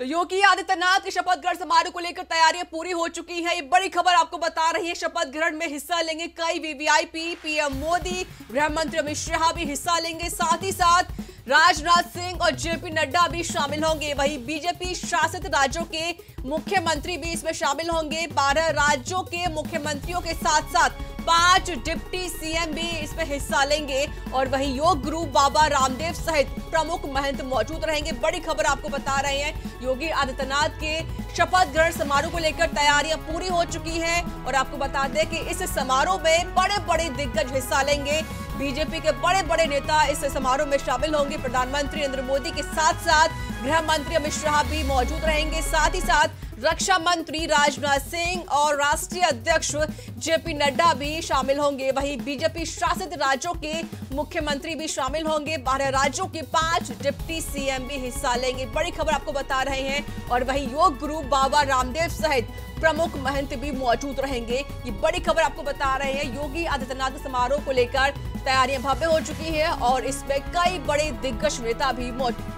तो योगी आदित्यनाथ के शपथ ग्रहण समारोह को लेकर तैयारियां पूरी हो चुकी हैं। ये बड़ी खबर आपको बता रही है। शपथ ग्रहण में हिस्सा लेंगे कई वीवीआईपी, पीएम मोदी, गृह मंत्री अमित शाह भी हिस्सा लेंगे, साथ ही साथ राजनाथ सिंह और जेपी नड्डा भी शामिल होंगे। वहीं बीजेपी शासित राज्यों के मुख्यमंत्री भी इसमें शामिल होंगे। 12 राज्यों के मुख्यमंत्रियों के साथ साथ 5 डिप्टी सीएम भी इसमें हिस्सा लेंगे और वहीं योग गुरु बाबा रामदेव सहित प्रमुख महंत मौजूद रहेंगे। बड़ी खबर आपको बता रहे हैं, योगी आदित्यनाथ के शपथ ग्रहण समारोह को लेकर तैयारियां पूरी हो चुकी हैं और आपको बता दें कि इस समारोह में बड़े बड़े दिग्गज हिस्सा लेंगे। बीजेपी के बड़े बड़े नेता इस समारोह में शामिल होंगे। प्रधानमंत्री नरेंद्र मोदी के साथ साथ गृह मंत्री अमित शाह भी मौजूद रहेंगे, साथ ही साथ रक्षा मंत्री राजनाथ सिंह और राष्ट्रीय अध्यक्ष जेपी नड्डा भी शामिल होंगे। वहीं बीजेपी शासित राज्यों के मुख्यमंत्री भी शामिल होंगे। 12 राज्यों के 5 डिप्टी सीएम भी हिस्सा लेंगे। बड़ी खबर आपको बता रहे हैं और वहीं योग गुरु बाबा रामदेव सहित प्रमुख महंत भी मौजूद रहेंगे। ये बड़ी खबर आपको बता रहे हैं। योगी आदित्यनाथ के समारोह को लेकर तैयारियां भव्य हो चुकी है और इसमें कई बड़े दिग्गज नेता भी मौजूद